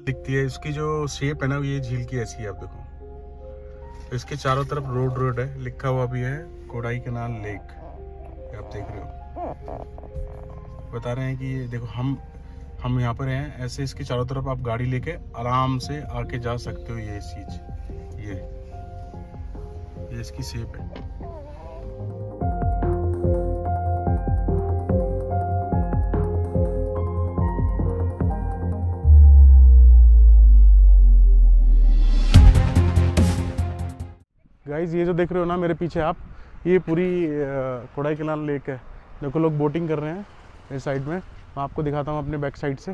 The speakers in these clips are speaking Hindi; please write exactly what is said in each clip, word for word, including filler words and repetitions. झील दिखती है, इसकी जो शेप है ना ये झील की ऐसी है। आप देखो इसके चारों तरफ रोड रोड है, लिखा हुआ भी है कोडाईकनाल लेक। आप देख रहे हो, बता रहे हैं कि ये देखो हम हम यहाँ पर हैं, ऐसे इसके चारों तरफ आप गाड़ी लेके आराम से आके जा सकते हो। ये चीज ये ये इसकी शेप है। गाइज ये जो देख रहे हो ना मेरे पीछे आप, ये पूरी कोडाईकनाल लेक है। देखो लोग बोटिंग कर रहे हैं इस साइड में, मैं आपको दिखाता हूँ अपने बैक साइड से।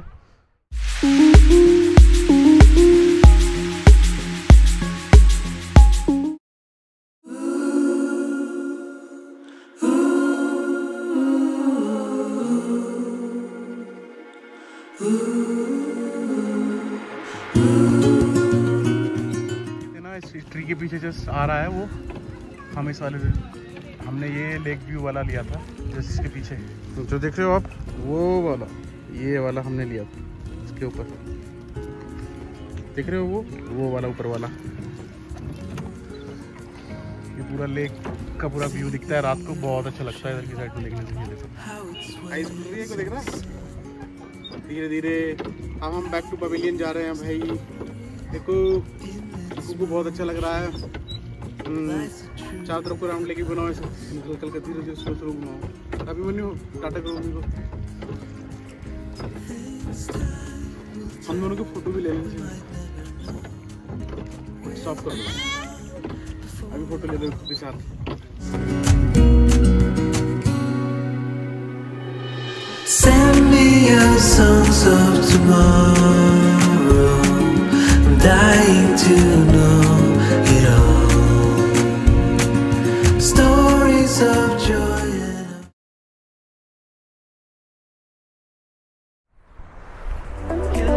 ट्री के पीछे जस्ट आ रहा है वो, हम इस वाले हमने ये लेक व्यू वाला लिया था, जस्ट इसके पीछे जो देख रहे हो आप वो वाला, ये वाला हमने लिया था। इसके ऊपर देख रहे हो वो वो वाला ऊपर वाला, ये पूरा लेक का पूरा व्यू दिखता है रात को, बहुत अच्छा लगता है इधर की साइड में देखने के लिए। आइस पूरी को देख रहा है धीरे धीरे। अब हम बैक टू पवेलियन जा रहे हैं भाई। देखो को बहुत अच्छा लग रहा है। चारों तरफ को राउंड लेके बनाओ, निकल कर धीरे धीरे स्लो स्लो घुमाओ। अभिमन्यु टाटा करो उनको, हम दोनों की फोटो भी ले लेंगे। स्टॉप कर दो, अभी फोटो ले लो उसके साथ। Dying to know it all. Stories of joy. देखो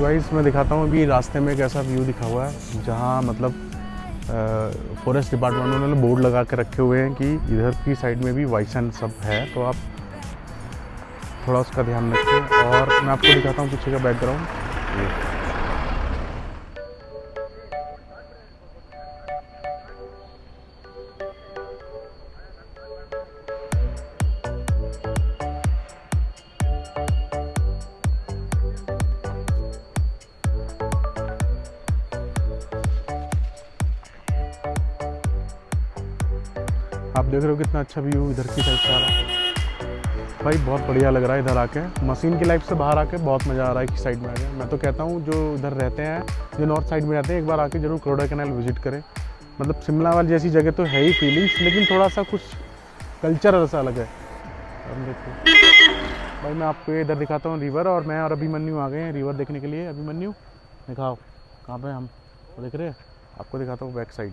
गाइस मैं दिखाता हूँ अभी रास्ते में कैसा व्यू दिखा हुआ है, जहाँ मतलब फॉरेस्ट डिपार्टमेंट उन्होंने बोर्ड लगा के रखे हुए हैं कि इधर की साइड में भी वाइसन सब है, तो आप थोड़ा उसका ध्यान रखें। और मैं आपको दिखाता हूँ पीछे का बैकग्राउंड। आप देख रहे हो कितना अच्छा व्यू इधर की साइड से आ रहा है भाई, बहुत बढ़िया लग रहा है। इधर आके मशीन की लाइफ से बाहर आके बहुत मज़ा आ रहा है कि साइड में आके। मैं तो कहता हूँ जो इधर रहते हैं, जो नॉर्थ साइड में रहते हैं, एक बार आके जरूर कोडाईकनाल विजिट करें। मतलब शिमला वाली जैसी जगह तो है ही फीलिंग्स, लेकिन थोड़ा सा कुछ कल्चर ऐसा अलग है। अब देखो भाई मैं आपको इधर दिखाता हूँ रिवर, और मैं और अभिमन्यु आ गए हैं रिवर देखने के लिए। अभिमन्यु दिखाओ कहाँ पर हम देख रहे हैं, आपको दिखाता हूँ बैक साइड।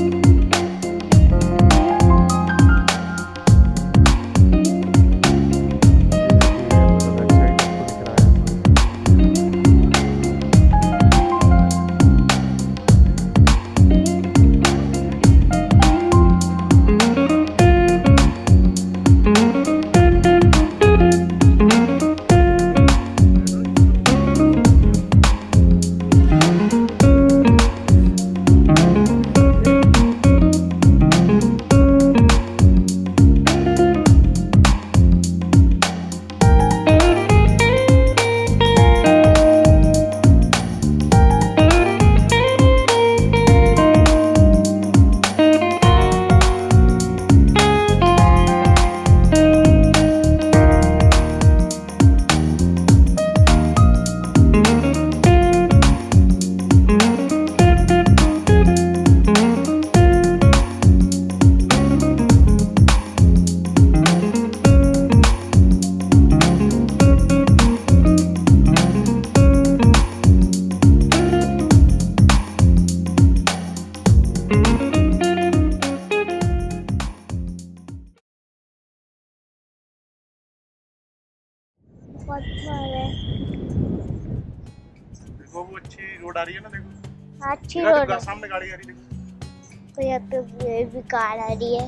वो वो अच्छी रोड आ रही है ना, देखो अच्छी रोड, सामने गाड़ी आ रही है, देखो तो यहाँ पे भी कार आ रही है,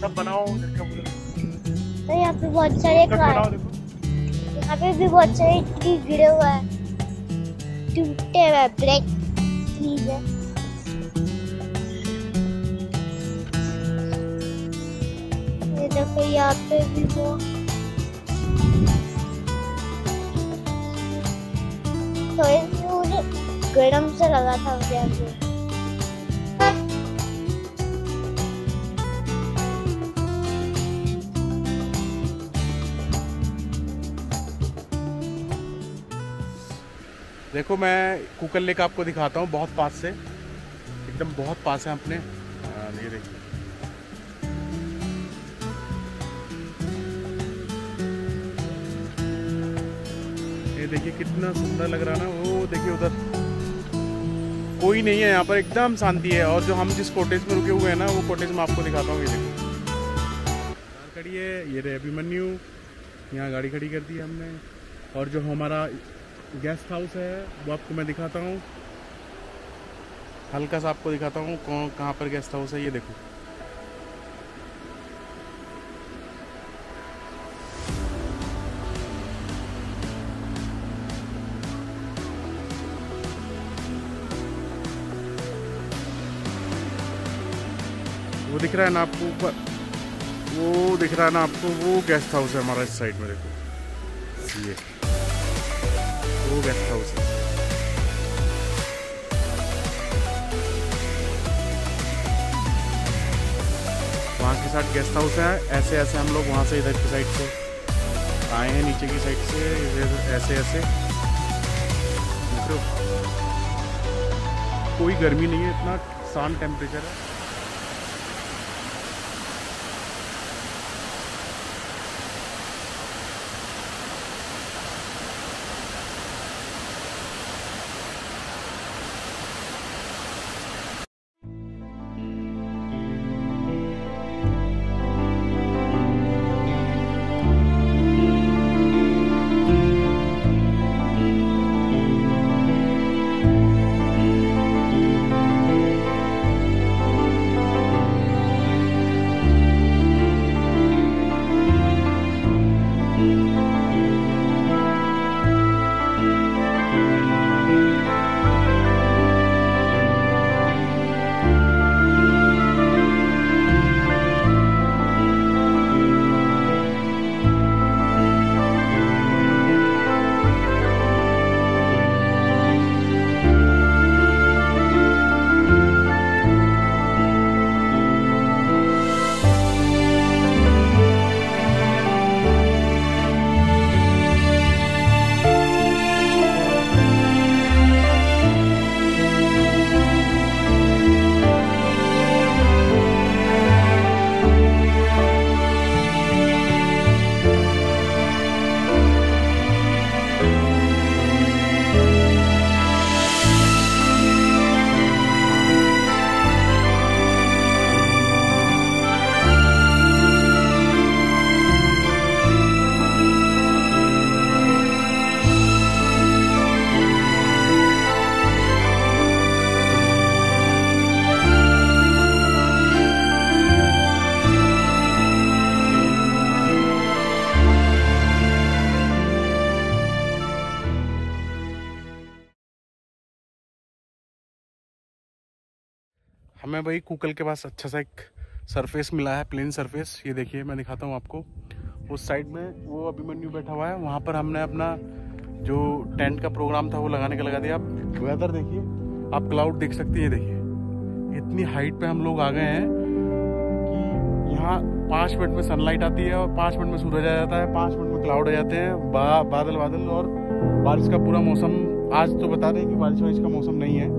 सब बनाओ तो यहाँ पे बहुत सारे कार, यहाँ पे भी बहुत सारे ट्री गिरे हुआ है, टूटे हुए ब्रेक ट्रीज है। ये देखो यहाँ पे भी वो थोड़े गर्म से लगा था मुझे अभी। देखो मैं कोकल लेक आपको दिखाता हूँ, बहुत पास से, एकदम बहुत पास है अपने। ये देखिए ये देखिए कितना सुंदर लग रहा है ना। वो देखिए उधर कोई नहीं है, यहाँ पर एकदम शांति है। और जो हम जिस कॉटेज में रुके हुए हैं ना, वो कॉटेज में आपको दिखाता हूँ। ये देखिए खड़ी है, ये रहे अभिमन्यु, यहाँ गाड़ी खड़ी कर दी है हमने। और जो हमारा गेस्ट हाउस है वो आपको मैं दिखाता हूँ, हल्का सा आपको दिखाता हूँ कौन कहाँ पर गेस्ट हाउस है। ये देखो वो दिख रहा है ना आपको ऊपर, वो दिख रहा है ना आपको, वो गेस्ट हाउस है हमारा इस साइड में। देखो ये वो गेस्ट हाउस है। वहाँ के साथ गेस्ट हाउस है। ऐसे ऐसे हम लोग वहाँ से इधर की साइड से आए हैं, नीचे की साइड से ऐसे ऐसे। कोई गर्मी नहीं है, इतना शांत टेम्परेचर है। हमें भाई कोकल के पास अच्छा सा एक सरफेस मिला है, प्लेन सरफेस। ये देखिए मैं दिखाता हूँ आपको, उस साइड में वो अभिमन्यु बैठा हुआ है, वहाँ पर हमने अपना जो टेंट का प्रोग्राम था वो लगाने का लगा दिया। आप वेदर देखिए, आप क्लाउड देख सकते हैं। ये देखिए इतनी हाइट पे हम लोग आ गए हैं कि यहाँ पाँच मिनट में सनलाइट आती है, और पाँच मिनट में सूरज आ जाता है, पाँच मिनट में क्लाउड आ जाते हैं, बा, बादल बादल और बारिश का पूरा मौसम। आज तो बता दें कि बारिश वारिश का मौसम नहीं है।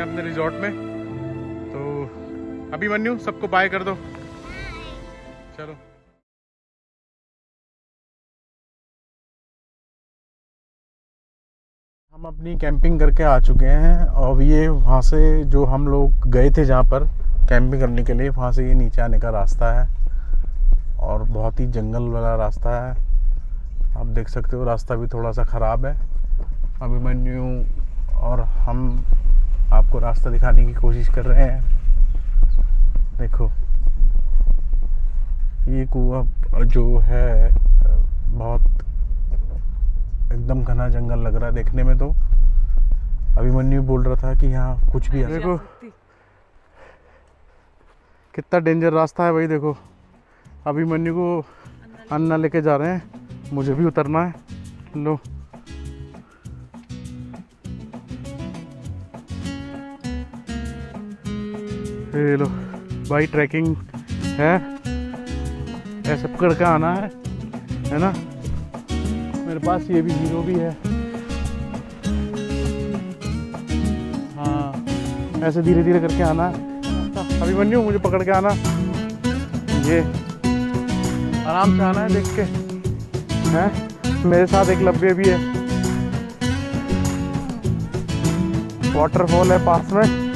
हैं अपने रिजॉर्ट में। तो अभिमन्यु सबको बाय कर दो। चलो हम अपनी कैंपिंग करके आ चुके हैं और ये वहाँ से जो हम लोग गए थे जहाँ पर कैंपिंग करने के लिए, वहाँ से ये नीचे आने का रास्ता है और बहुत ही जंगल वाला रास्ता है। आप देख सकते हो रास्ता भी थोड़ा सा ख़राब है। अभिमन्यु और हम आपको रास्ता दिखाने की कोशिश कर रहे हैं। देखो ये कुआं जो है बहुत एकदम घना जंगल लग रहा है देखने में। तो अभिमन्यु बोल रहा था कि यहाँ कुछ भी है। देखो कितना डेंजर रास्ता है भाई। देखो अभिमन्यु को अन्ना लेके जा रहे हैं, मुझे भी उतरना है। लो ये लो भाई, ट्रैकिंग है, ऐसे पकड़ के आना है है ना। मेरे पास ये भी हीरो भी है। हाँ ऐसे धीरे धीरे करके आना है। अभिमन्यु मुझे पकड़ के आना, ये आराम से आना है देख के। हैं मेरे साथ एक लब्बे भी है। वाटरफॉल है पास में।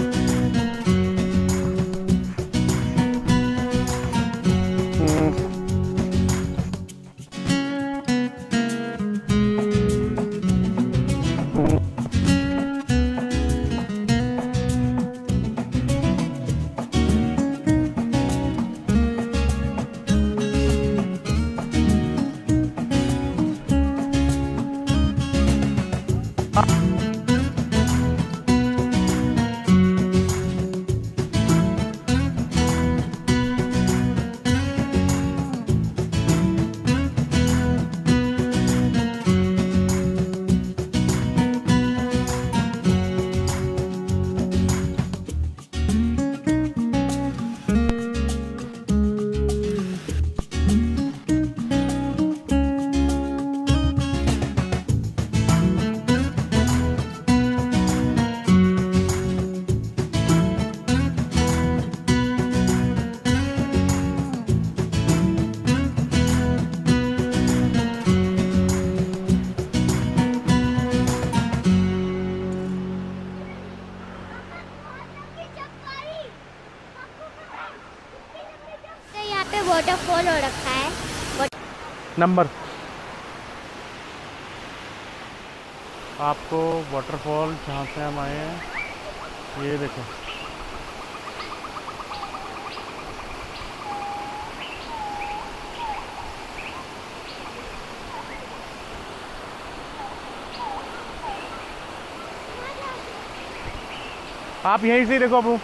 वाटरफॉल हो रखा है नंबर। आपको वाटरफॉल जहाँ से हम आए हैं ये देखो, आप यहीं से देखो, आप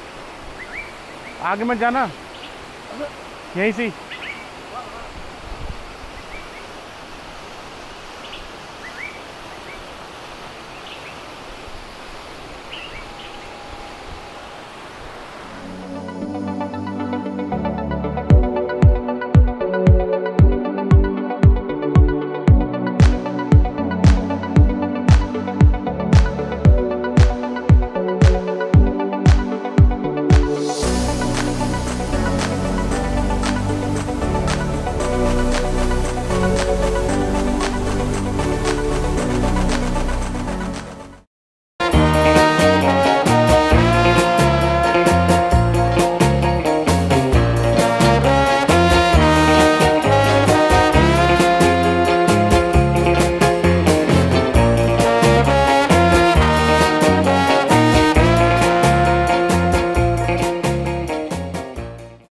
आगे मत जाना, यहीं से